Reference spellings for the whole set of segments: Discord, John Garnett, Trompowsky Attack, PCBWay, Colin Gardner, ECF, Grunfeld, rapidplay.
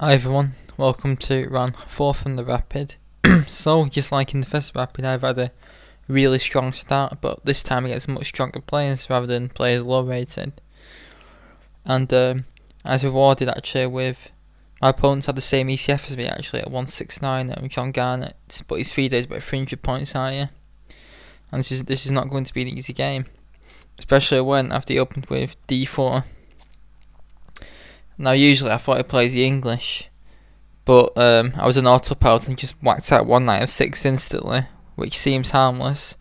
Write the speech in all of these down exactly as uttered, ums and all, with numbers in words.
Hi everyone, welcome to round four from the rapid. So, just like in the first rapid, I've had a really strong start, but this time against much stronger players rather than players low rated. And um, I was rewarded actually with, my opponents had the same E C F as me actually at one sixty-nine, um, John Garnett, but he's three days about three hundred points higher. And this is, this is not going to be an easy game, especially when after he opened with d four. Now usually I thought he plays the English, but um, I was on autopilot and just whacked out one knight of six instantly, which seems harmless,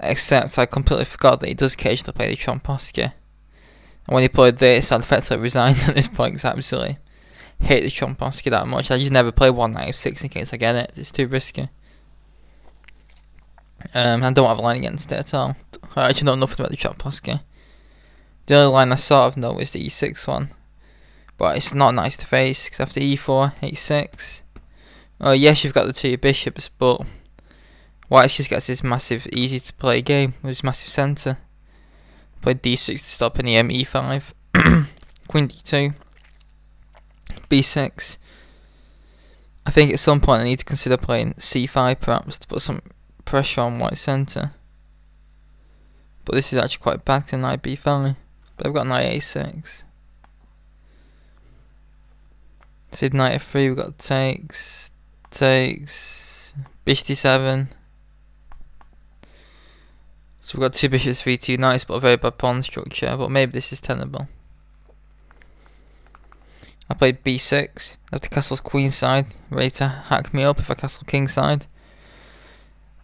except I completely forgot that he does occasionally play the Trompowsky. And when he played this, I'd effectively resigned at this point because I absolutely hate the Trompowsky that much. I just never play one knight of six in case I get it, it's too risky. Um, I don't have a line against it at all. I actually know nothing about the Trompowsky. The only line I sort of know is the e six one. But it's not nice to face, because after e four, h six. Oh yes, you've got the two bishops, but White just gets this massive, easy to play game with this massive centre. Played d six to stop any um, e five. Queen d two. b six. I think at some point I need to consider playing c five perhaps to put some pressure on White's centre. But this is actually quite bad to knight b five. But I've got knight a six. So knight f three, we've got takes, takes, bishop d seven. So we've got two bishops, three, two knights, but a very bad pawn structure, but maybe this is tenable. I played b six, after castle's queen side, ready to hack me up if I castle king side.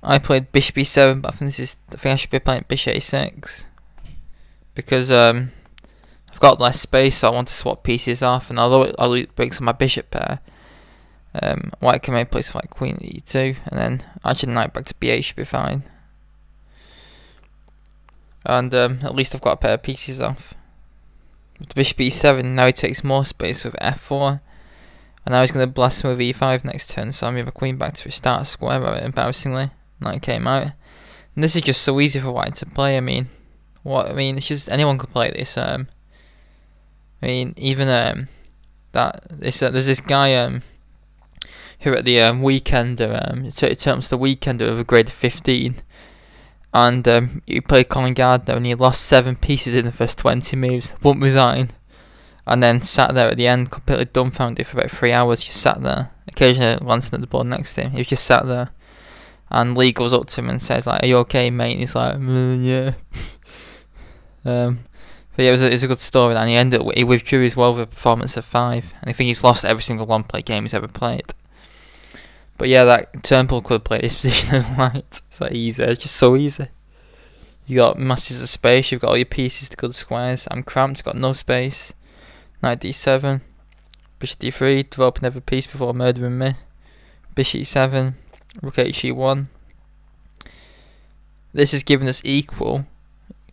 I played bishop b seven, but I think, this is, I, think I should be playing bishop a six. Because, um... I've got less space, so I want to swap pieces off, and although it, I'll breaks on my bishop pair, um, White can make place for like queen e two, and then actually knight back to b eight should be fine. And um, at least I've got a pair of pieces off. With bishop e seven, now he takes more space with f four, and now he's going to blast him with e five next turn, so I'm moving the queen back to a start square, rather embarrassingly. Knight came out, and this is just so easy for White to play. I mean, what I mean, it's just anyone could play this. Um, I mean, even um, that this uh, there's this guy um, who at the um, Weekender, um, it terms the Weekender of a grade fifteen, and um, he played Colin Gardner and he lost seven pieces in the first twenty moves, wouldn't resign, and then sat there at the end completely dumbfounded for about three hours. Just sat there, occasionally glancing at the board next to him. He was just sat there, and Lee goes up to him and says like, "Are you okay, mate?" And he's like, mm, "Yeah." um. But yeah, it was, a, it was a good story, and he ended up, he withdrew as well with a performance of five, and I think he's lost every single long play game he's ever played. But yeah, that Turnbull could play this position as White. It's like easy, it's just so easy. You got masses of space, you've got all your pieces to good squares. I'm cramped, got no space. Knight d seven, bishop d three, developing every piece before murdering me. Bishop e seven, rook h e one. This is giving us equal.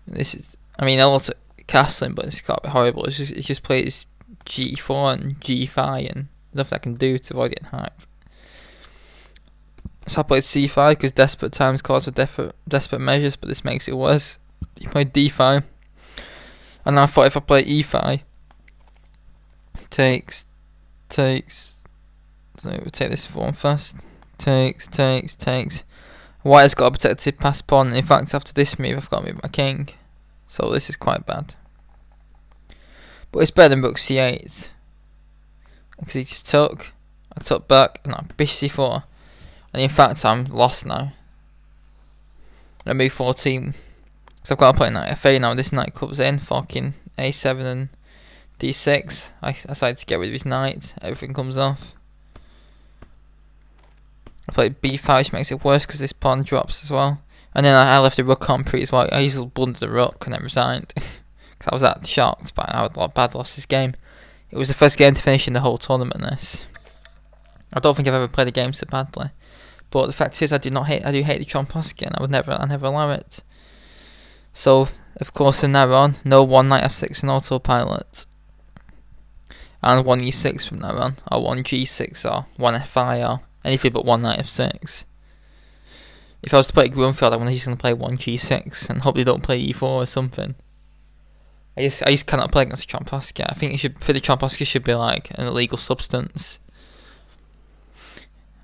This is, I mean, a lot of castling, but it's got horrible. It's just, it's just plays g four and g five, and nothing I can do to avoid getting hacked. So I played c five because desperate times calls for desperate measures, but this makes it worse. He played d five, and I thought if I play e five, takes, takes. So we'll take this one first. Takes, takes, takes. White has got a protected pass pawn, and in fact, after this move, I've got to move my king. So this is quite bad, but it's better than rook c eight because he just took, I took back, and I bishop c four, and in fact I'm lost now. I move fourteen because I've got to play knight f eight now. This knight comes in, fucking a seven and d six. I, I decided to get rid of his knight. Everything comes off. I played b five, which makes it worse because this pawn drops as well. And then I left the rook on pretty as well. I used to blunder the rook and then resigned. Because I was that shocked by how bad I lost this game. It was the first game to finish in the whole tournament, this. I don't think I've ever played a game so badly. But the fact is I do not hate I do hate the Trompowsky, and I would never I never allow it. So of course from now on, no one knight f six in autopilot. And one e six from now on, or one g six or one f five or anything but one knight f six. If I was to play Grunfeld, I was just going to play one g six and hope they don't play e four or something. I just I just cannot play against Trompowsky. I think it should for the Trompowsky should be like an illegal substance,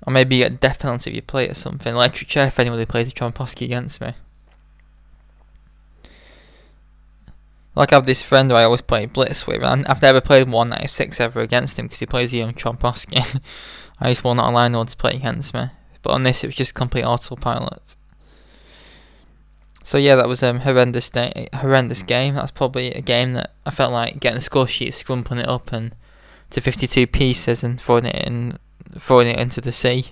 or maybe you get death penalty if you play it or something. Electric chair if anybody plays the Trompowsky against me. Like I have this friend who I always play blitz with, and I've never played one ninety-six ever against him because he plays the young Trompowsky. I just will not allow anyone to play against me. But on this, it was just complete autopilot. So yeah, that was a um, horrendous day, horrendous game. That's probably a game that I felt like getting the score sheet, scrumpling it up and to fifty-two pieces and throwing it in, throwing it into the sea.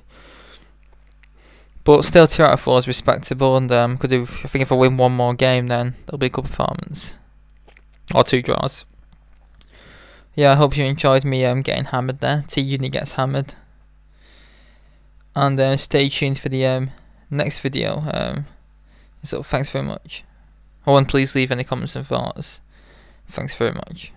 But still, two out of four is respectable, and um, could do. I think if I win one more game, then that'll be a good performance. Or two draws. Yeah, I hope you enjoyed me um, getting hammered there. T-Uni gets hammered. And uh, stay tuned for the um, next video. Um, so thanks very much. Oh, and please leave any comments and thoughts. Thanks very much.